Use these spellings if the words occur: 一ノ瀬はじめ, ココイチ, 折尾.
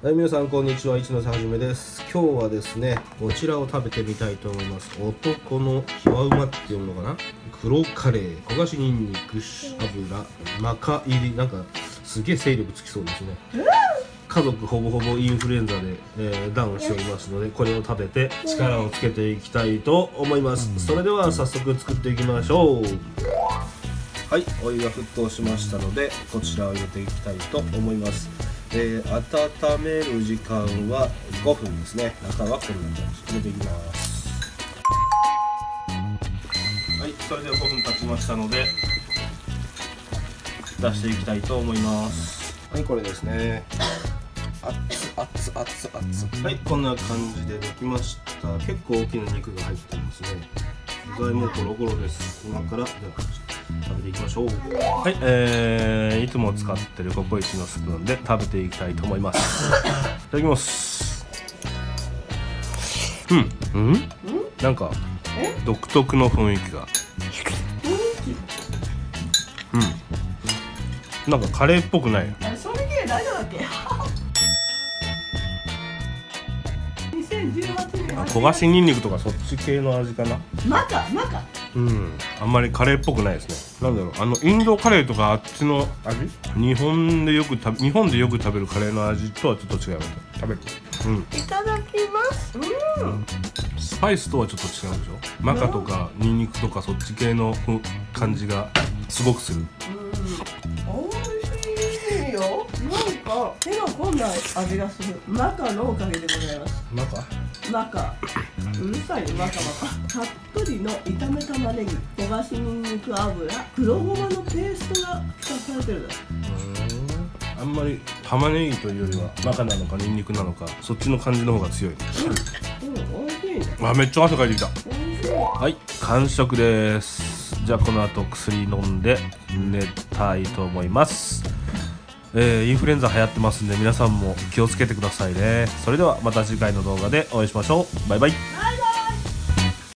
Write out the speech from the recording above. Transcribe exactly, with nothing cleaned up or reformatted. はい、皆さんこんにちは、一ノ瀬はじめです。今日はですね、こちらを食べてみたいと思います。男の極うまっていうのかな、黒カレー、焦がしにんにく、油、マカ入り、なんかすげえ勢力つきそうですね。家族ほぼほぼインフルエンザで、えー、ダウンしておりますので、これを食べて力をつけていきたいと思います。それでは早速作っていきましょう。はい、お湯が沸騰しましたので、こちらを入れていきたいと思います。えー、温める時間はごふんですね。中はこんな感じ入れていきます。はい、それではごふん経ちましたので出していきたいと思います。はい、これですね。熱熱熱熱。はい、こんな感じでできました。結構大きな肉が入ってますね。具材もゴロゴロです。今から食べていきましょう。はい、えー、いつも使ってるココイチのスプーンで食べていきたいと思います。いただきます。うんうん、なんか独特の雰囲気が、うん、なんかカレーっぽくない。賞味期限大丈夫だっけ。にせんじゅうはちねん。焦がしにんにくとかそっち系の味かな。マカマカ、うん、あんまりカレーっぽくないですね。なんだろう、あのインドカレーとかあっちの味、日本でよく食べ日本でよく食べるカレーの味とはちょっと違います。食べる、うん、いただきます。うん、スパイスとはちょっと違うでしょ。マカとかニンニクとかそっち系の感じがすごくする。うん、おいしいよ。なんか手の込んだ味がする。マカのおかげでございます。マカマカ、うるさいね、マカマカ。たっぷりの炒め玉ねぎ、焦がしにんにく、油、黒ごまのペーストが使われてる。あんまり玉ねぎというよりはマカなのかニンニクなのか、そっちの感じの方が強い。うん、おいしいね。あ、めっちゃ汗かいてきた。はい、完食です。じゃあこの後薬飲んで寝たいと思います。えー、インフルエンザ流行ってますんで、皆さんも気をつけてくださいね。それではまた次回の動画でお会いしましょう。バイバイ。